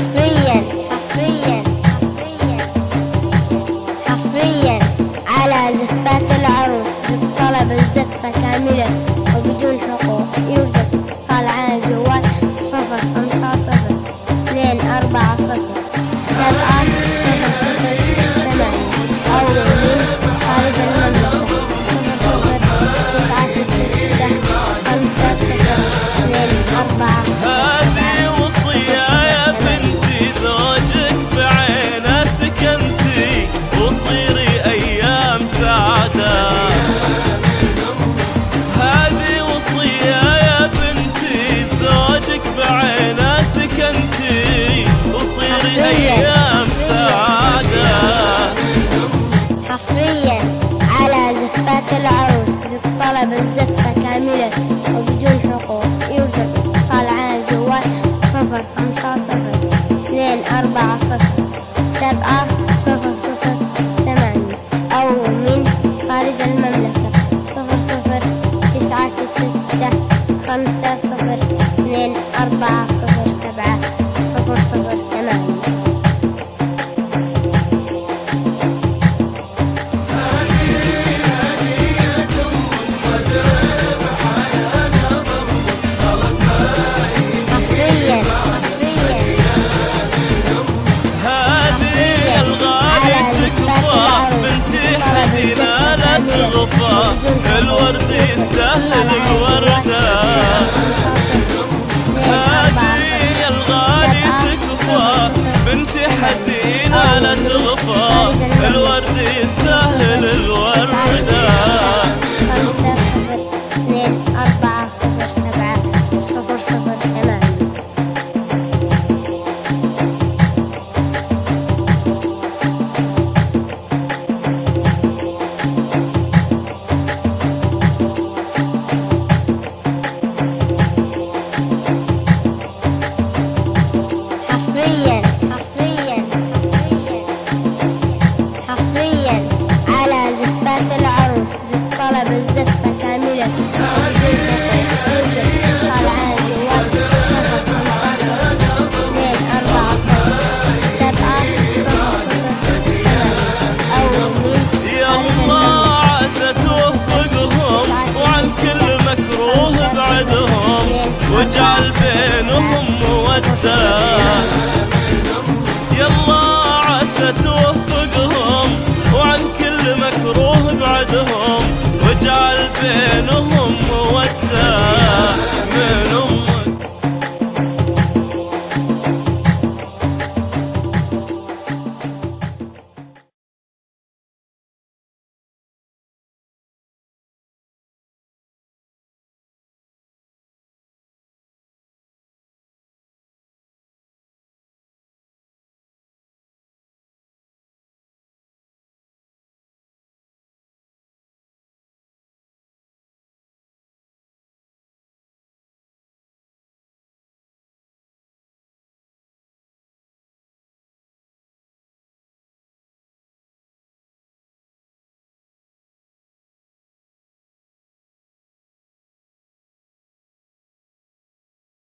حصريا حصريا حصريا حصريا على زفات العروس للطلب الزفة كاملة وبدون حقوق. يرزق صالح على الجوال 0500 240 700 000 خارج المملكة 00 966 566 240. هذه وصية يا بنتي، زوجك بعينه سكنتي وصيري أيام سعادة. هذه وصية يا بنتي، زوجك بعينه سكنتي وصيري أيام سعادة. حصريا على زفات العروس للطلب الزفة كاملة وبدون حقوق. يرجى صالح على الجوال 0500 240 700 000 أو من خارج المملكة 00 966 500 240 700 000. الورد يستاهل وردة، هذه الغالي تكفى بنتي حزينة لا تغفى. الورد يستاهل الوردة. 0500 240 700 000. حصريا حصريا حصريا على زفات العروس للطلب الزفة كاملة. يا الله عسى توفقهم وعن كل مكروه ابعدهم واجعل بينهم مودة. توفقهم وعن كل مكروه ابعدهم واجعل بينهم